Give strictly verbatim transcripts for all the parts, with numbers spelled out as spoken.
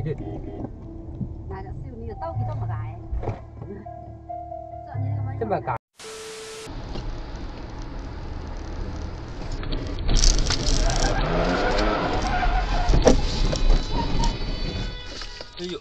chứ. Này đã siêu nhiều tao thì tao mà gái. Thế mà cả. Ví dụ.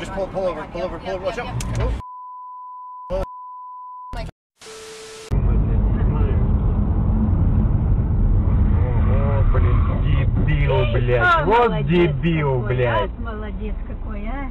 Just pull, pull over, pull over, pull over. Watch out. Oh. Дебил, блядь. Вот дебил, блядь. Молодец какой, а?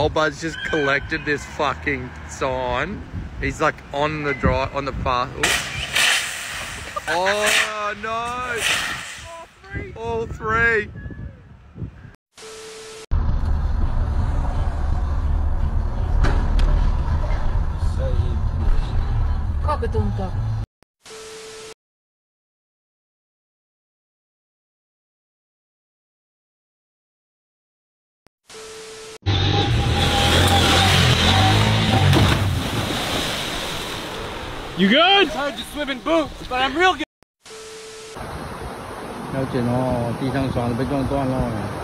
Allbuds just collected this fucking sign. He's like on the drive, on the path. Ooh. Oh no! All three. All three. Как это он так? You good? I just swim in boots, but I'm real good. Now it's all the ground on the ground on.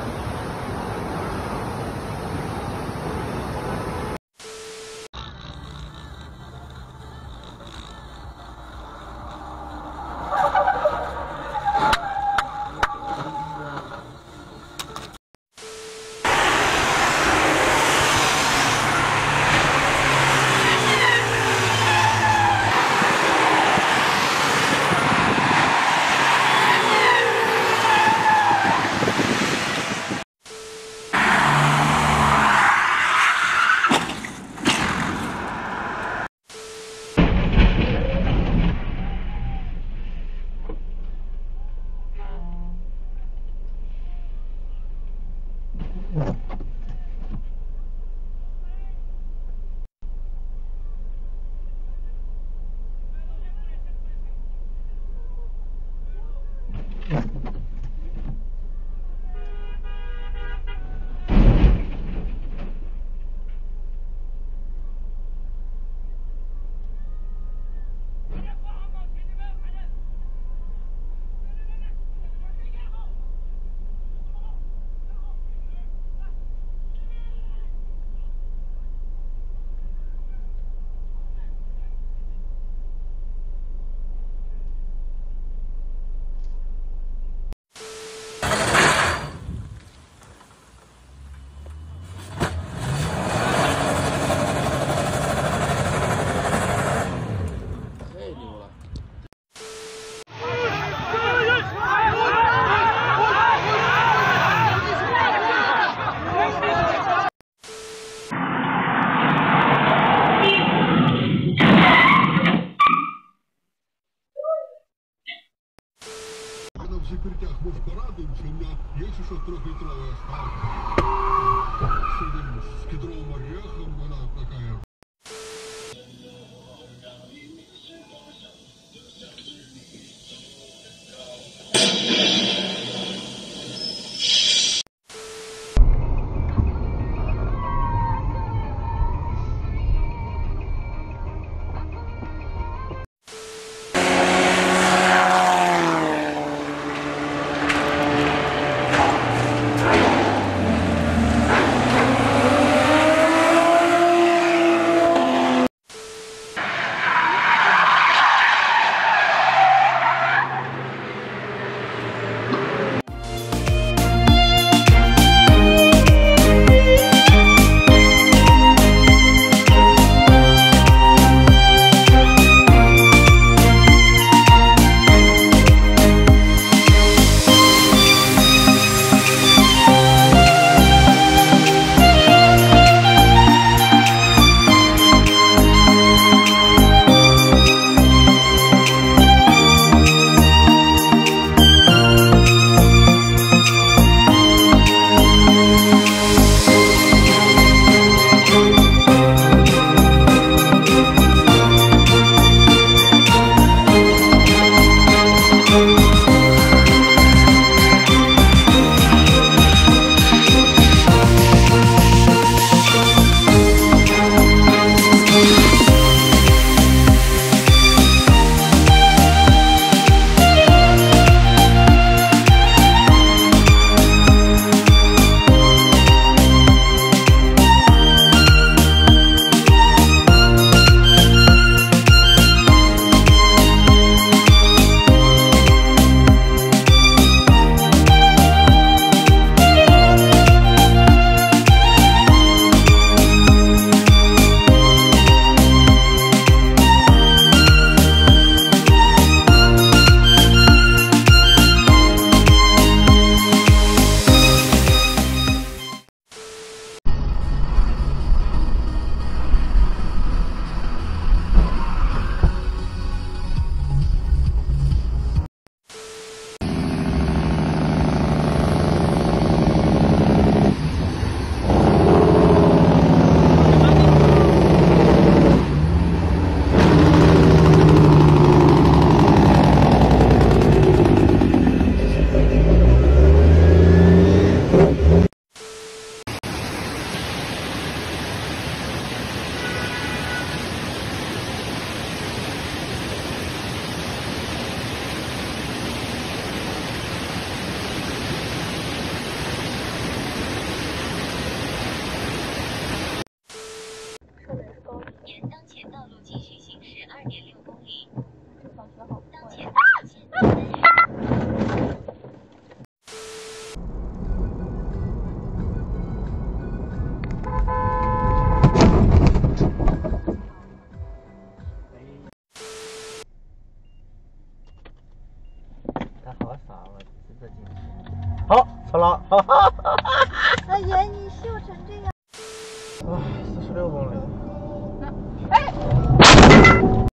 Якщо притягнув до Радончення, є ще що трохи трави осталось. Сидим з кедровим орехом, вона така.好，好了，哈哈哈哈哈！哎呀，你笑成这样。